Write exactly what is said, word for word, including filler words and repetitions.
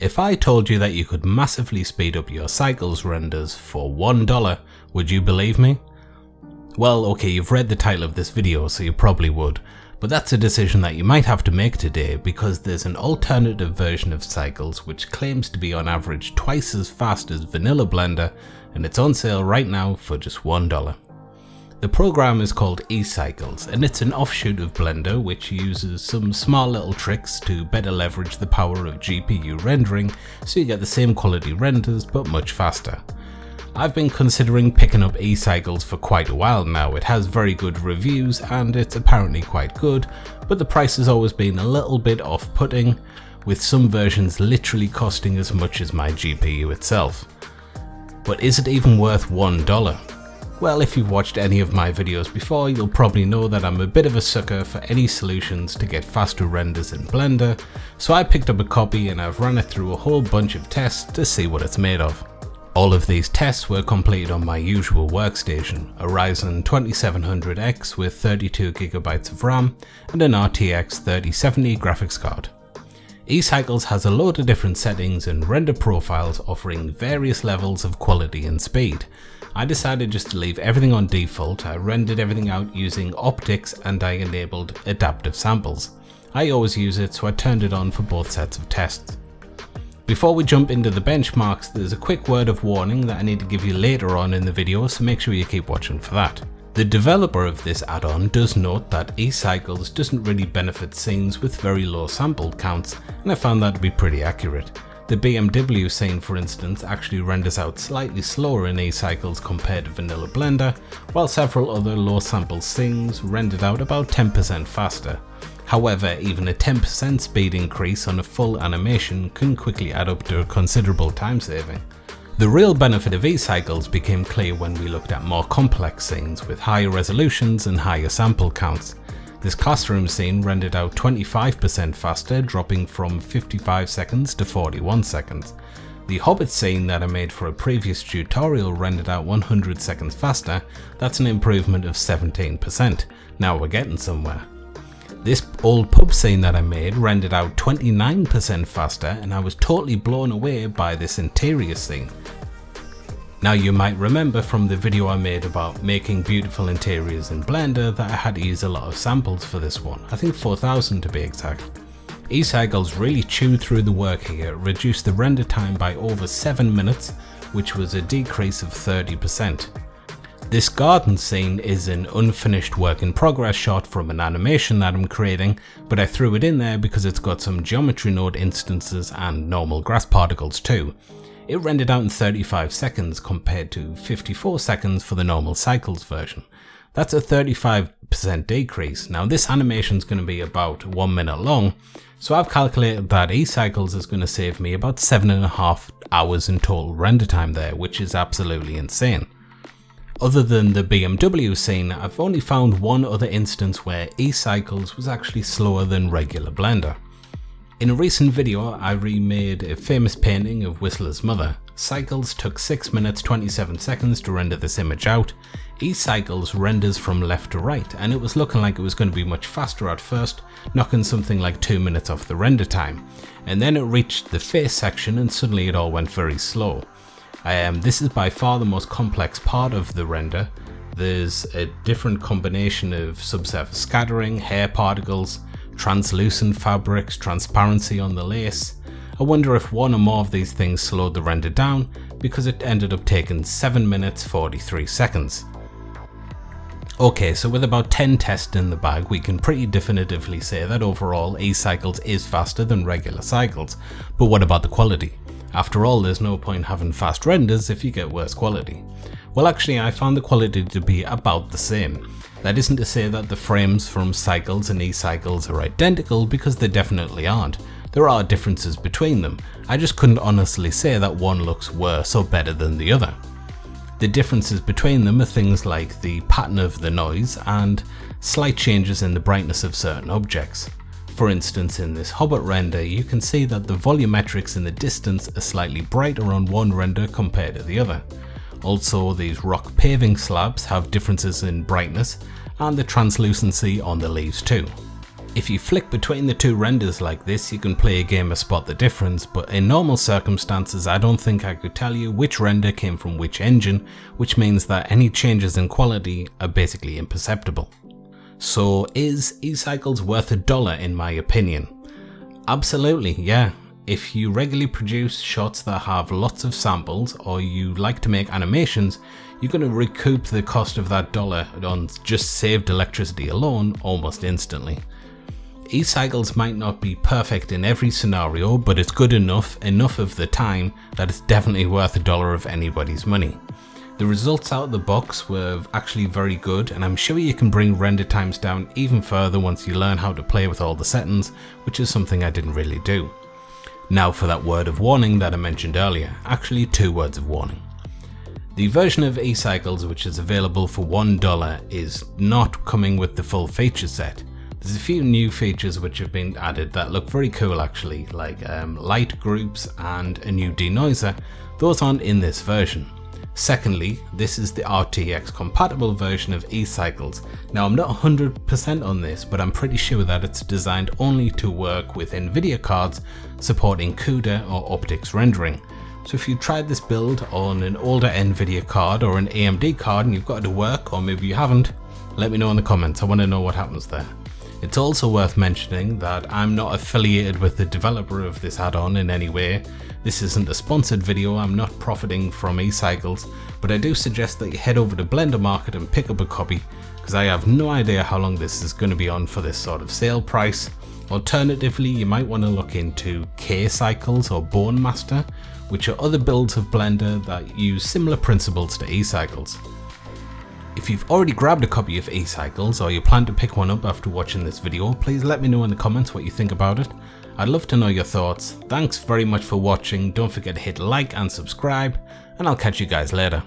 If I told you that you could massively speed up your Cycles renders for one dollar, would you believe me? Well, okay, you've read the title of this video, so you probably would, but that's a decision that you might have to make today, because there's an alternative version of Cycles which claims to be on average twice as fast as Vanilla Blender, and it's on sale right now for just one dollar. The program is called E-Cycles, and it's an offshoot of Blender which uses some small little tricks to better leverage the power of G P U rendering, so you get the same quality renders but much faster. I've been considering picking up E-Cycles for quite a while now. It has very good reviews and it's apparently quite good, but the price has always been a little bit off-putting, with some versions literally costing as much as my G P U itself. But is it even worth one dollar? Well, if you've watched any of my videos before, you'll probably know that I'm a bit of a sucker for any solutions to get faster renders in Blender, so I picked up a copy and I've run it through a whole bunch of tests to see what it's made of. All of these tests were completed on my usual workstation, a Ryzen twenty-seven hundred X with thirty-two gigabytes of RAM and an R T X thirty seventy graphics card. E-Cycles has a load of different settings and render profiles offering various levels of quality and speed. I decided just to leave everything on default. I rendered everything out using Optix and I enabled adaptive samples. I always use it, so I turned it on for both sets of tests. Before we jump into the benchmarks, there's a quick word of warning that I need to give you later on in the video, so make sure you keep watching for that. The developer of this add-on does note that E-Cycles doesn't really benefit scenes with very low sample counts, and I found that to be pretty accurate. The B M W scene, for instance, actually renders out slightly slower in E-Cycles compared to Vanilla Blender, while several other low sample scenes rendered out about ten percent faster. However, even a ten percent speed increase on a full animation can quickly add up to a considerable time saving. The real benefit of E-Cycles became clear when we looked at more complex scenes with higher resolutions and higher sample counts. This classroom scene rendered out twenty-five percent faster, dropping from fifty-five seconds to forty-one seconds. The Hobbit scene that I made for a previous tutorial rendered out one hundred seconds faster. That's an improvement of seventeen percent. Now we're getting somewhere. This old pub scene that I made rendered out twenty-nine percent faster, and I was totally blown away by this interior scene. Now, you might remember from the video I made about making beautiful interiors in Blender that I had to use a lot of samples for this one, I think four thousand to be exact. E-Cycles really chewed through the work here, reduced the render time by over seven minutes, which was a decrease of thirty percent. This garden scene is an unfinished work in progress shot from an animation that I'm creating, but I threw it in there because it's got some geometry node instances and normal grass particles too. It rendered out in thirty-five seconds compared to fifty-four seconds for the normal Cycles version. That's a thirty-five percent decrease. Now, this animation is going to be about one minute long, so I've calculated that E-Cycles is going to save me about seven and a half hours in total render time there, which is absolutely insane. Other than the B M W scene, I've only found one other instance where E-Cycles was actually slower than regular Blender. In a recent video, I remade a famous painting of Whistler's mother. Cycles took six minutes twenty-seven seconds to render this image out. E-Cycles renders from left to right, and it was looking like it was going to be much faster at first, knocking something like two minutes off the render time. And then it reached the face section and suddenly it all went very slow. Um, this is by far the most complex part of the render. There's a different combination of subsurface scattering, hair particles, translucent fabrics, transparency on the lace. I wonder if one or more of these things slowed the render down, because it ended up taking seven minutes forty-three seconds. Okay, so with about ten tests in the bag, we can pretty definitively say that overall E-Cycles is faster than regular Cycles. But what about the quality? After all, there's no point having fast renders if you get worse quality. Well, actually, I found the quality to be about the same. That isn't to say that the frames from Cycles and E-Cycles are identical, because they definitely aren't. There are differences between them. I just couldn't honestly say that one looks worse or better than the other. The differences between them are things like the pattern of the noise and slight changes in the brightness of certain objects. For instance, in this Hobbit render, you can see that the volumetrics in the distance are slightly brighter on one render compared to the other. Also, these rock paving slabs have differences in brightness and the translucency on the leaves too. If you flick between the two renders like this, you can play a game and spot the difference, but in normal circumstances I don't think I could tell you which render came from which engine, which means that any changes in quality are basically imperceptible. So is E-Cycles worth a dollar in my opinion? Absolutely, yeah. If you regularly produce shots that have lots of samples, or you like to make animations, you're going to recoup the cost of that dollar on just saved electricity alone almost instantly. E-Cycles might not be perfect in every scenario, but it's good enough, enough of the time, that it's definitely worth a dollar of anybody's money. The results out of the box were actually very good, and I'm sure you can bring render times down even further once you learn how to play with all the settings, which is something I didn't really do. Now for that word of warning that I mentioned earlier, actually two words of warning. The version of E-Cycles which is available for one dollar is not coming with the full feature set. There's a few new features which have been added that look very cool actually, like um, light groups and a new denoiser. Those aren't in this version. Secondly, this is the R T X compatible version of E-Cycles. Now I'm not one hundred percent on this, but I'm pretty sure that it's designed only to work with NVIDIA cards supporting CUDA or Optix rendering. So if you tried this build on an older NVIDIA card or an A M D card and you've got it to work, or maybe you haven't, let me know in the comments. I want to know what happens there. It's also worth mentioning that I'm not affiliated with the developer of this add-on in any way. This isn't a sponsored video, I'm not profiting from E-Cycles, but I do suggest that you head over to Blender Market and pick up a copy, because I have no idea how long this is going to be on for this sort of sale price. Alternatively, you might want to look into K-Cycles or Bone Master, which are other builds of Blender that use similar principles to E-Cycles. If you've already grabbed a copy of E-Cycles or you plan to pick one up after watching this video, please let me know in the comments what you think about it. I'd love to know your thoughts. Thanks very much for watching, don't forget to hit like and subscribe, and I'll catch you guys later.